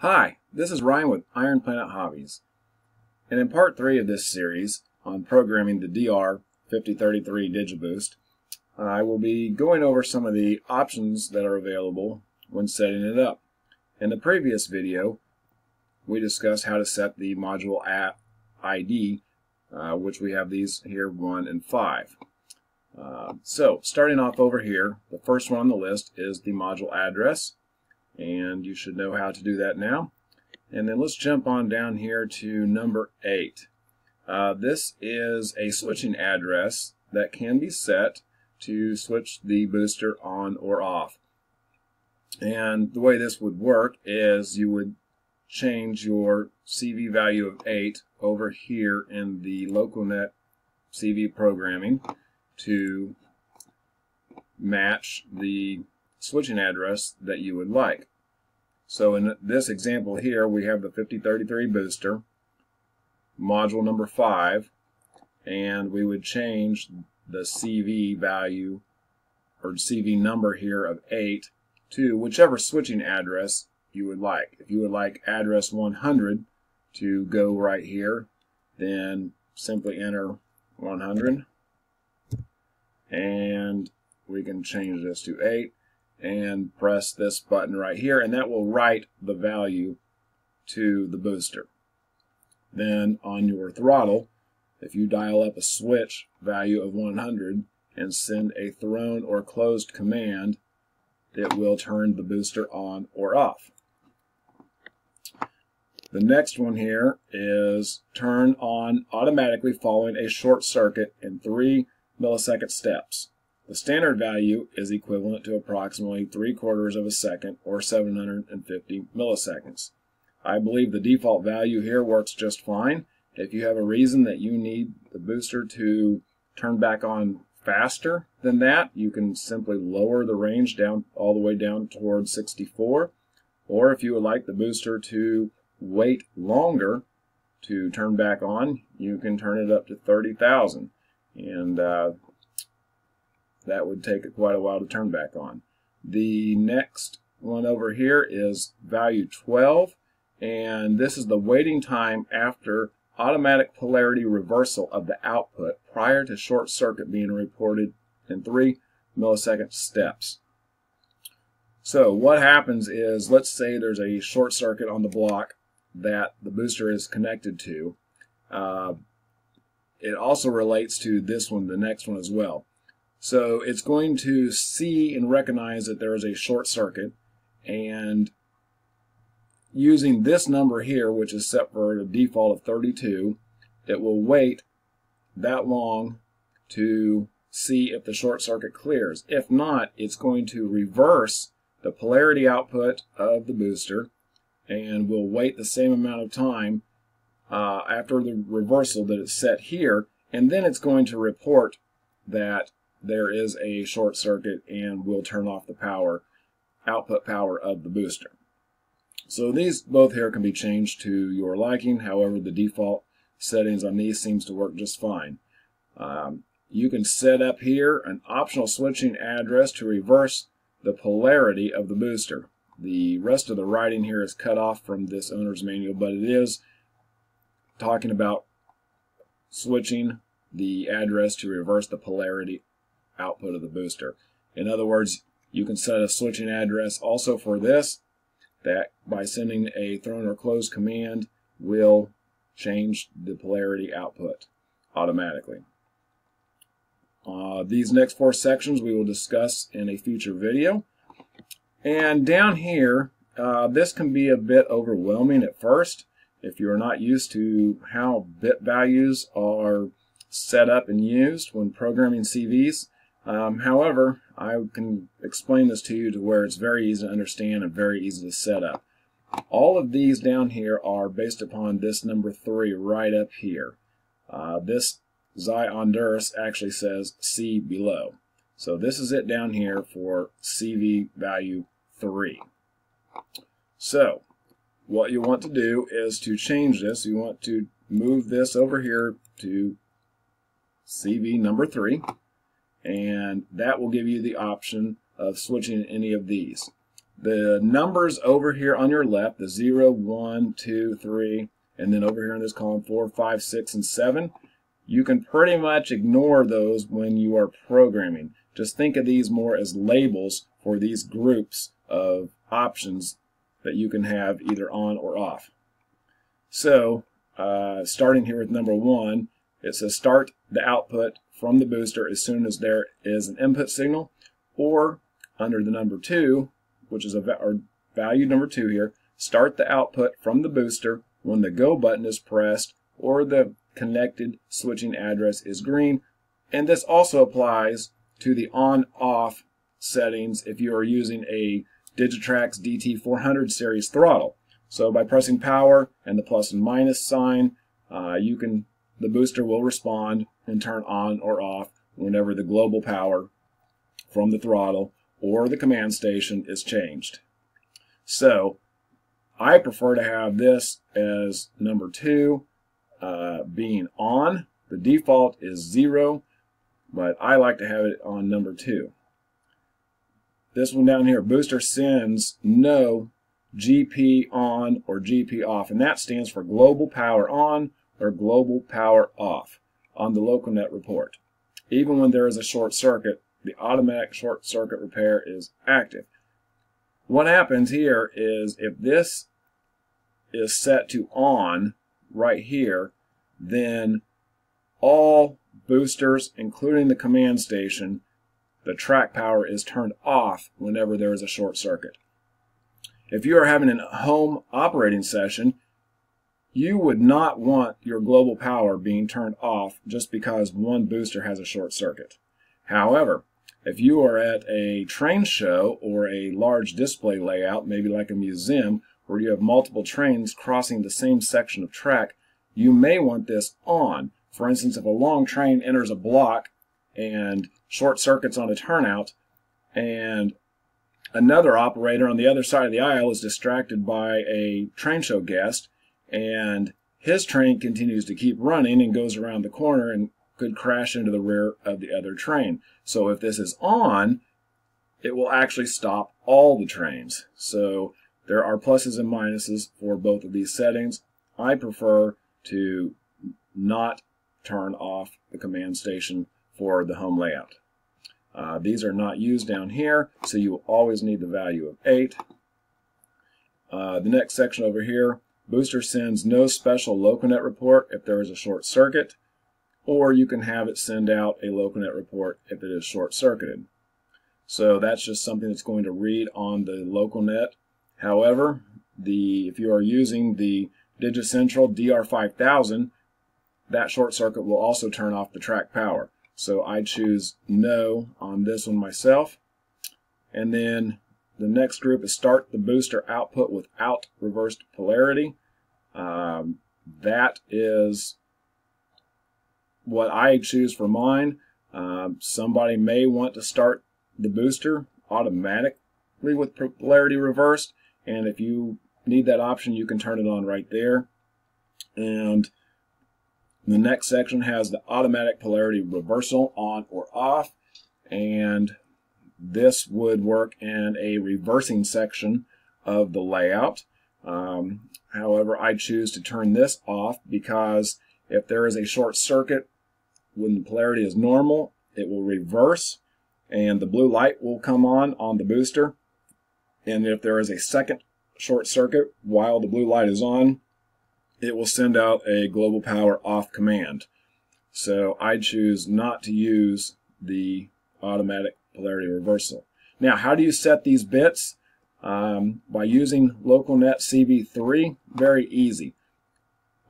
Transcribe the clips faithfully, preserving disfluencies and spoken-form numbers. Hi, this is Ryan with Iron Planet Hobbies, and in part three of this series on programming the D R fifty thirty-three Digiboost, I will be going over some of the options that are available when setting it up. In the previous video, we discussed how to set the module app I D, uh, which we have these here, one and five. Uh, so, starting off over here, the first one on the list is the module address. And you should know how to do that now. And then let's jump on down here to number eight. Uh, this is a switching address that can be set to switch the booster on or off. And the way this would work is you would change your C V value of eight over here in the LocalNet C V programming to match the switching address that you would like. So in this example here, we have the fifty thirty-three booster, module number five, and we would change the C V value or C V number here of eight to whichever switching address you would like. If you would like address one hundred to go right here, then simply enter one hundred, and we can change this to eight and press this button right here, and that will write the value to the booster. Then on your throttle, if you dial up a switch value of one hundred and send a thrown or closed command, it will turn the booster on or off. The next one here is turn on automatically following a short circuit in three millisecond steps. The standard value is equivalent to approximately three quarters of a second, or seven hundred fifty milliseconds. I believe the default value here works just fine. If you have a reason that you need the booster to turn back on faster than that, you can simply lower the range down all the way down towards sixty-four. Or if you would like the booster to wait longer to turn back on, you can turn it up to thirty thousand. And uh, that would take it quite a while to turn back on. The next one over here is value twelve, and this is the waiting time after automatic polarity reversal of the output prior to short circuit being reported in three millisecond steps. So what happens is, let's say there's a short circuit on the block that the booster is connected to. Uh, it also relates to this one, the next one as well. So it's going to see and recognize that there is a short circuit, and using this number here, which is set for a default of thirty-two, it will wait that long to see if the short circuit clears. If not, it's going to reverse the polarity output of the booster and will wait the same amount of time uh, after the reversal that it's set here, and then it's going to report that there is a short circuit and will turn off the power, output power of the booster. So these both here can be changed to your liking. However, the default settings on these seems to work just fine. Um, you can set up here an optional switching address to reverse the polarity of the booster. The rest of the writing here is cut off from this owner's manual, but it is talking about switching the address to reverse the polarity output of the booster. In other words, you can set a switching address also for this, that by sending a thrown or closed command will change the polarity output automatically. Uh, these next four sections we will discuss in a future video. And down here, uh, this can be a bit overwhelming at first if you're not used to how bit values are set up and used when programming C Vs. Um, however, I can explain this to you to where it's very easy to understand and very easy to set up. All of these down here are based upon this number three right up here. Uh, this Xi Honduras actually says C below. So this is it down here for C V value three. So what you want to do is to change this. You want to move this over here to C V number three. And that will give you the option of switching any of these. The numbers over here on your left, the zero, one, two, three, and then over here in this column four, five, six, and seven, you can pretty much ignore those when you are programming. Just think of these more as labels for these groups of options that you can have either on or off. So uh, starting here with number one, it says start the output from the booster as soon as there is an input signal, or under the number two, which is a va or value number two here, start the output from the booster when the go button is pressed or the connected switching address is green. And this also applies to the on-off settings if you are using a Digitrax D T four hundred series throttle. So by pressing power and the plus and minus sign, uh, you can the booster will respond and turn on or off whenever the global power from the throttle or the command station is changed. So I prefer to have this as number two uh, being on. The default is zero, but I like to have it on number two. This one down here, booster sends no G P on or G P off, and that stands for global power on or global power off on the LocalNet report. Even when there is a short circuit, the automatic short circuit repair is active. What happens here is if this is set to on right here, then all boosters, including the command station, the track power is turned off whenever there is a short circuit. If you are having a home operating session, you would not want your global power being turned off just because one booster has a short circuit. However, if you are at a train show or a large display layout, maybe like a museum, where you have multiple trains crossing the same section of track, you may want this on. For instance, if a long train enters a block and short circuits on a turnout, and another operator on the other side of the aisle is distracted by a train show guest, and his train continues to keep running and goes around the corner and could crash into the rear of the other train. So if this is on, it will actually stop all the trains. So there are pluses and minuses for both of these settings. I prefer to not turn off the command station for the home layout. Uh, these are not used down here, so you will always need the value of eight. Uh, the next section over here, booster sends no special LocalNet report if there is a short circuit, or you can have it send out a LocalNet report if it is short-circuited. So that's just something that's going to read on the LocalNet. However, the if you are using the Digicentral D R five thousand, that short circuit will also turn off the track power. So I choose no on this one myself. And then the next group is start the booster output without reversed polarity. Um, that is what I choose for mine. Um, somebody may want to start the booster automatically with polarity reversed, and if you need that option, you can turn it on right there. And the next section has the automatic polarity reversal on or off, and this would work in a reversing section of the layout. Um, however, I choose to turn this off because if there is a short circuit when the polarity is normal, it will reverse and the blue light will come on on the booster. And if there is a second short circuit while the blue light is on, it will send out a global power off command. So I choose not to use the automatic polarity reversal. Now, how do you set these bits? Um, by using LocalNet C V three, very easy.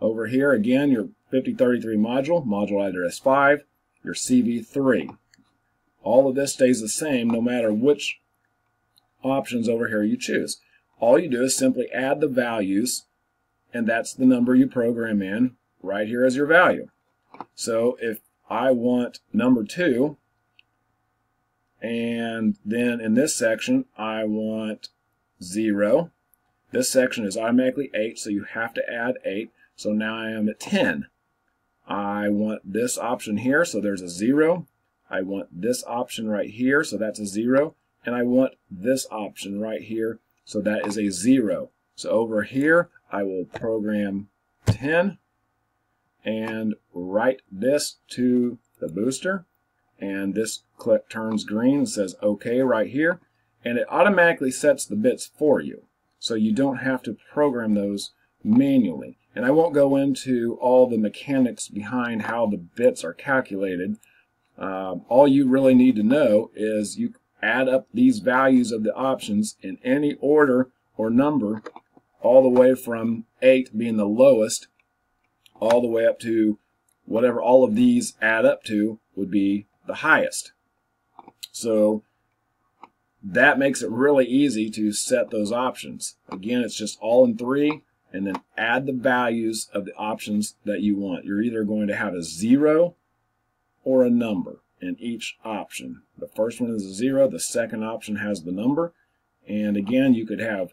Over here, again, your fifty thirty-three module, module address five, your C V three. All of this stays the same no matter which options over here you choose. All you do is simply add the values, and that's the number you program in right here as your value. So if I want number two, and then in this section I want zero. This section is automatically eight, so you have to add eight. So now I am at ten. I want this option here, so there's a zero. I want this option right here, so that's a zero. And I want this option right here, So that is a zero. So over here, I will program ten and write this to the booster. And this click turns green and says OK right here. And it automatically sets the bits for you. So you don't have to program those manually. And I won't go into all the mechanics behind how the bits are calculated. Um, all you really need to know is you add up these values of the options in any order or number, all the way from eight being the lowest, all the way up to whatever all of these add up to would be the highest. So that makes it really easy to set those options. Again, it's just all in three, and then add the values of the options that you want. You're either going to have a zero or a number in each option. The first one is a zero, the second option has the number, and again, you could have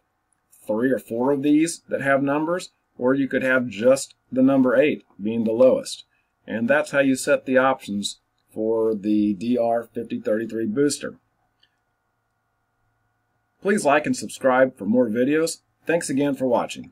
three or four of these that have numbers, or you could have just the number eight being the lowest. And that's how you set the options for the D R fifty thirty-three booster. Please like and subscribe for more videos. Thanks again for watching.